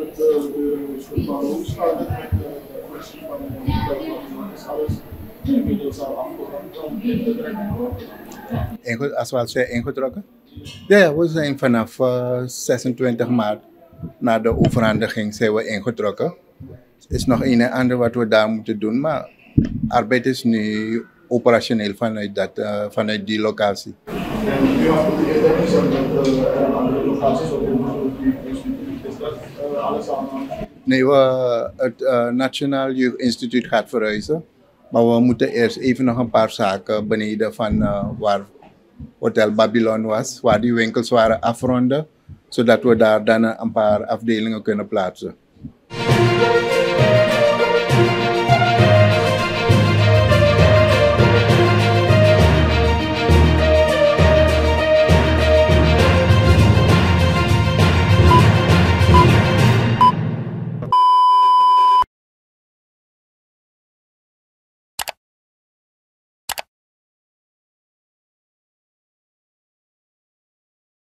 eigenlijk een soort van overschrijving met de kwestie van de alles inmiddels al afgegaan. Als we al zijn ingetrokken? Ja, we zijn vanaf 26 maart na de overhandiging zijn we ingetrokken. Er is nog een en ander wat we daar moeten doen, maar arbeid is nu operationeel vanuit die locatie. En u had het eerder gezegd dat er andere locaties op dit instituut is, dat alles allemaal? Nee, het Nationaal Jeugdinstituut gaat verhuizen. Maar we moeten eerst even nog een paar zaken beneden van waar Hotel Babylon was, waar die winkels waren, afronden. Zodat we daar dan een paar afdelingen kunnen plaatsen.